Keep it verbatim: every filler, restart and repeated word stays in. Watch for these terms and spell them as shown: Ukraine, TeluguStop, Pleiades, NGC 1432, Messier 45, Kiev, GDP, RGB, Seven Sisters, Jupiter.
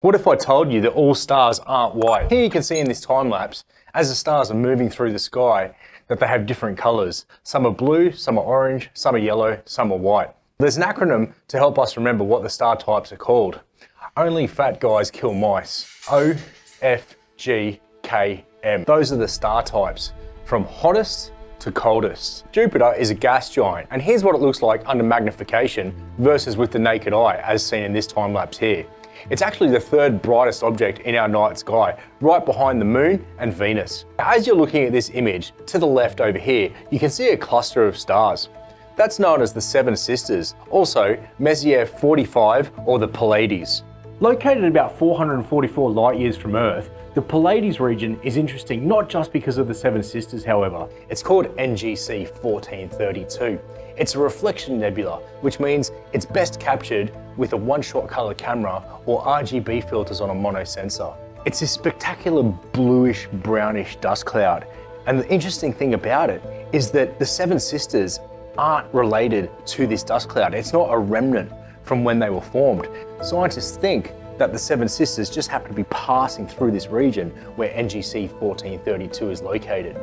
What if I told you that all stars aren't white? Here you can see in this time lapse, as the stars are moving through the sky, that they have different colours. Some are blue, some are orange, some are yellow, some are white. There's an acronym to help us remember what the star types are called. Only fat guys kill mice. O F G K M. Those are the star types, from hottest to coldest. Jupiter is a gas giant, and here's what it looks like under magnification versus with the naked eye, as seen in this time lapse here. It's actually the third brightest object in our night sky, right behind the Moon and Venus. As you're looking at this image, to the left over here, you can see a cluster of stars. That's known as the Seven Sisters, also Messier forty-five or the Pleiades. Located about four hundred forty-four light years from Earth, the Pleiades region is interesting not just because of the Seven Sisters, however. It's called N G C fourteen thirty-two. It's a reflection nebula, which means it's best captured with a one-shot color camera or R G B filters on a mono sensor. It's this spectacular bluish brownish dust cloud. And the interesting thing about it is that the Seven Sisters aren't related to this dust cloud. It's not a remnant from when they were formed. Scientists think that the Seven Sisters just happen to be passing through this region where N G C fourteen thirty-two is located.